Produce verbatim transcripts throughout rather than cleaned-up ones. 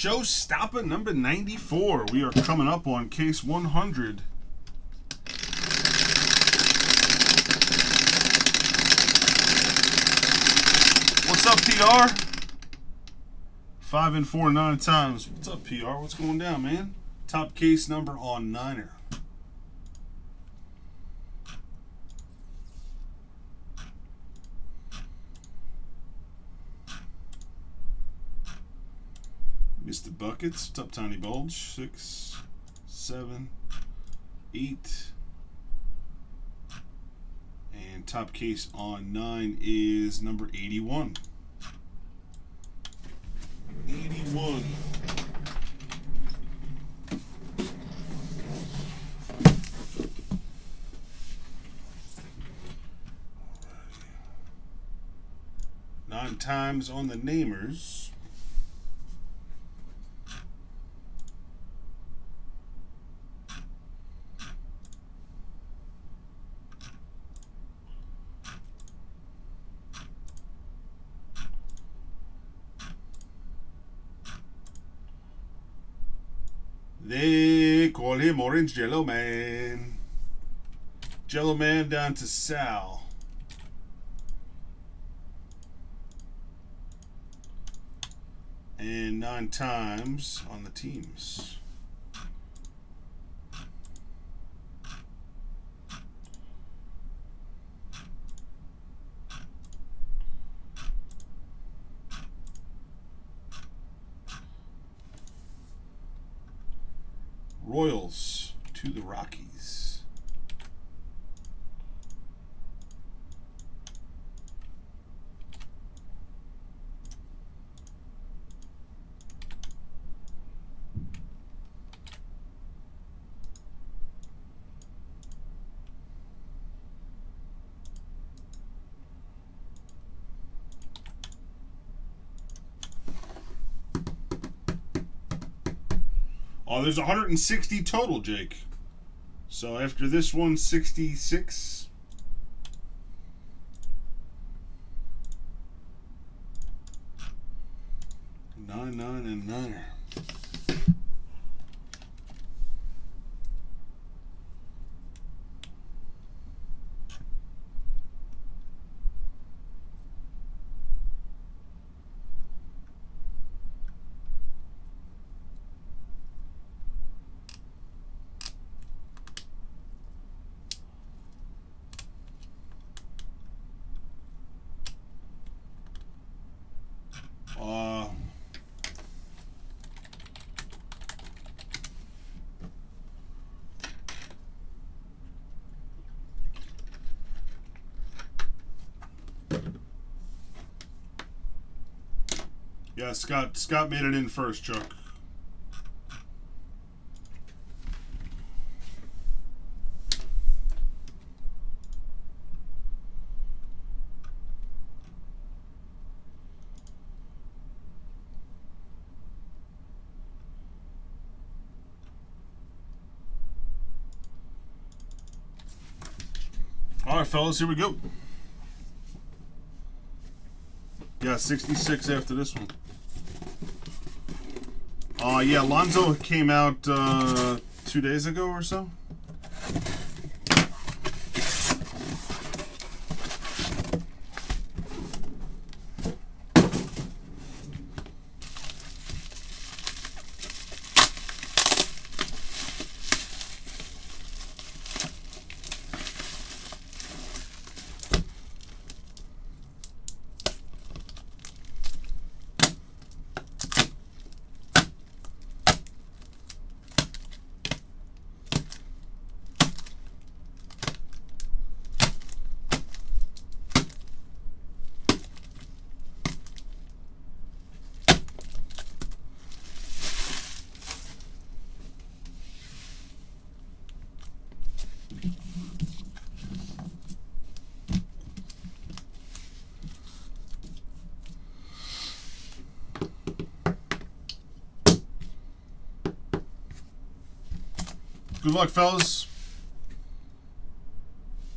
Showstopper number ninety-four. We are coming up on case one hundred. What's up, P R? Five and four nine times. What's up, P R? What's going down, man? Top case number on Niner. Mister Buckets, top Tiny Bulge, six, seven, eight, and top case on nine is number eighty-one. eighty-one. Nine times on the namers. They call him Orange Jello Man. Jello Man down to Sal. And nine times on the teams. Royals to the Rockies. Oh, there's one hundred sixty total, Jake. So after this one, sixty-six. Nine, nine, and nine. Yeah, Scott. Scott made it in first, Chuck. All right, fellas, here we go. Yeah, sixty-six after this one. Uh, yeah, Lonzo came out uh, two days ago or so. Good luck, fellas.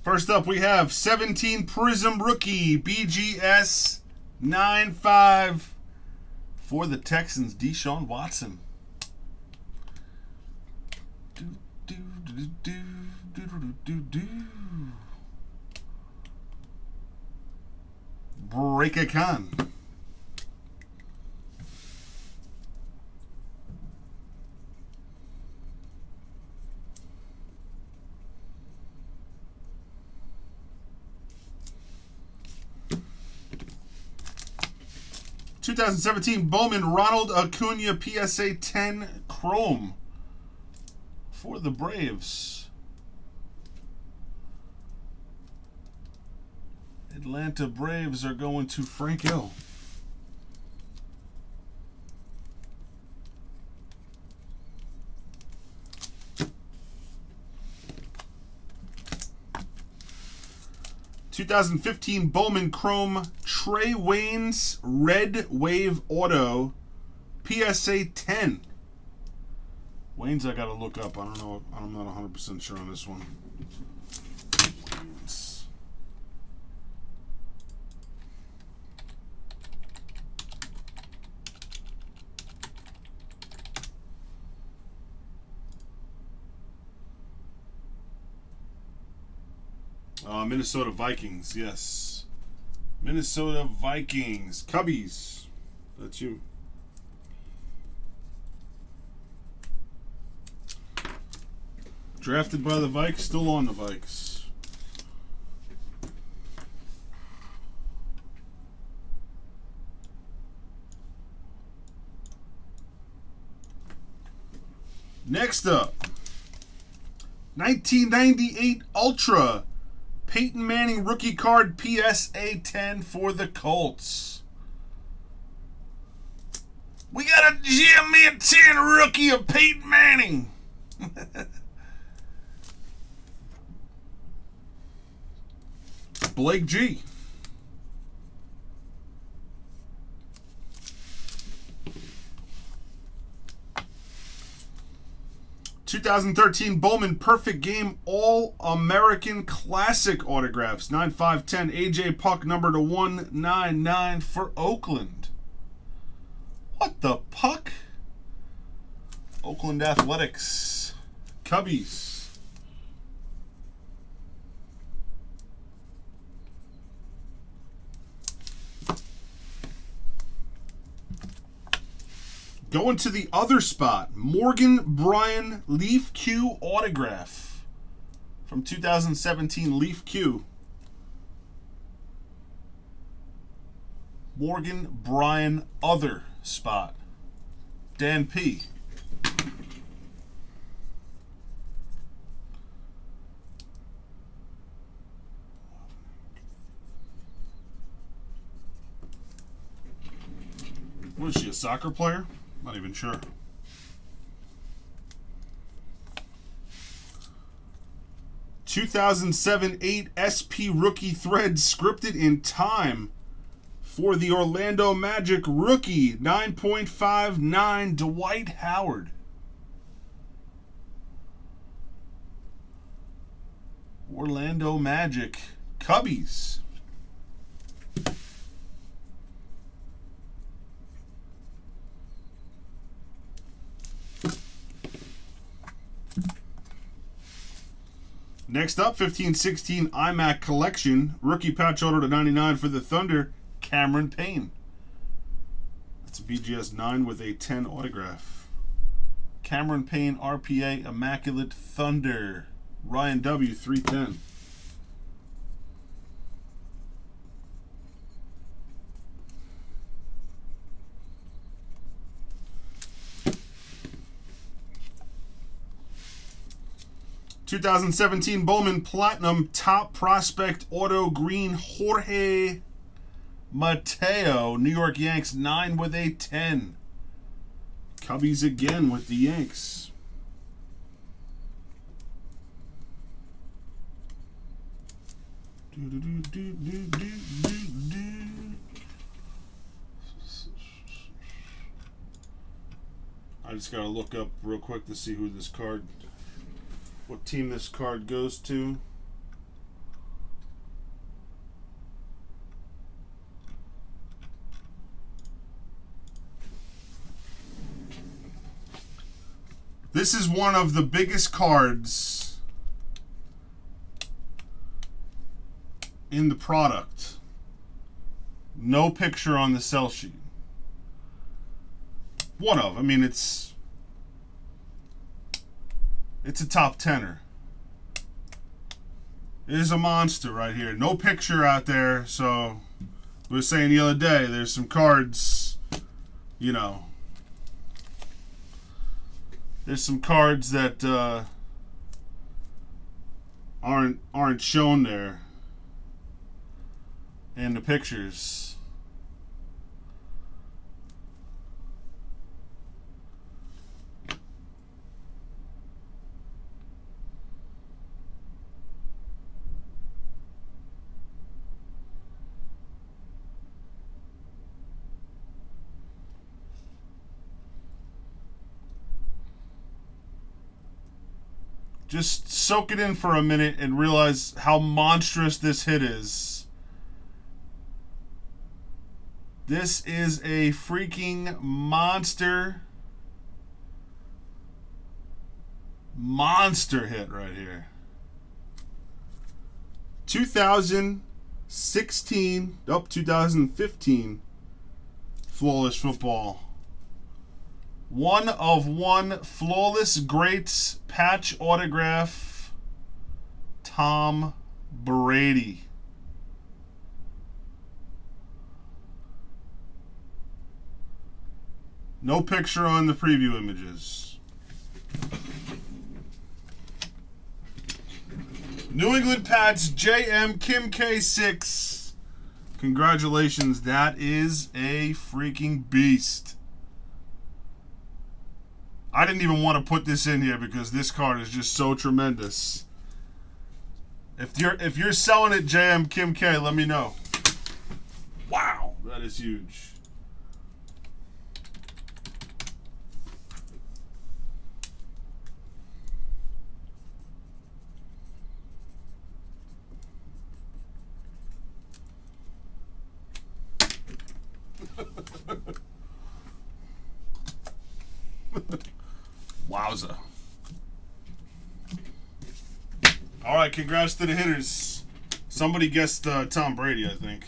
First up, we have seventeen Prism Rookie, B G S nine five For the Texans, Deshaun Watson. Do, do, do, do, do, do, do, do. Break a con. twenty seventeen Bowman Ronald Acuña P S A ten Chrome for the Braves. Atlanta Braves are going to Frank Hill. twenty fifteen Bowman Chrome Trey Wayne's Red Wave Auto P S A ten. Wayne's I gotta look up. I don't know. I'm not one hundred percent sure on this one. Wayne's. Uh, Minnesota Vikings, yes. Minnesota Vikings. Cubbies. That's you. Drafted by the Vikes, still on the Vikes. Next up, nineteen ninety-eight Ultra. Peyton Manning rookie card P S A ten for the Colts. We got a Jimmy ten rookie of Peyton Manning. Blake G. twenty thirteen Bowman Perfect Game All-American Classic Autographs. nine five ten A J Puck number to one ninety-nine for Oakland. What the puck? Oakland Athletics. Cubbies. Going to the other spot, Morgan Brian Leaf Q autograph from two thousand seventeen Leaf Q. Morgan Brian other spot, Dan P. Was she a soccer player? Not even sure. two thousand seven eight S P Rookie Thread scripted in time for the Orlando Magic rookie nine point five nine Dwight Howard. Orlando Magic Cubbies. Next up, fifteen sixteen iMac Collection. Rookie patch auto to ninety-nine for the Thunder, Cameron Payne. That's a B G S nine with a ten autograph. Cameron Payne, R P A, Immaculate Thunder. Ryan W, three ten. twenty seventeen Bowman Platinum Top Prospect Auto Green Jorge Mateo, New York Yanks, nine with a ten. Cubbies again with the Yanks. Do, do, do, do, do, do, do, do. I just gotta look up real quick to see who this card is. What team this card goes to. This is one of the biggest cards in the product. No picture on the sell sheet. One of, I mean, it's it's a top tenner. It is a monster right here. No picture out there. So we were saying the other day, there's some cards, you know, there's some cards that uh, aren't aren't shown there in the pictures. Just soak it in for a minute and realize how monstrous this hit is. This is a freaking monster. Monster hit right here. two thousand sixteen up two thousand fifteen Flawless Football. One of one, Flawless Greats, patch autograph, Tom Brady. No picture on the preview images. New England Pats, J M Kim K six. Congratulations, that is a freaking beast. I didn't even want to put this in here because this card is just so tremendous. If you're if you're selling it, J M Kim K, let me know. Wow, that is huge. Wowza. All right, congrats to the hitters. Somebody guessed uh, Tom Brady, I think.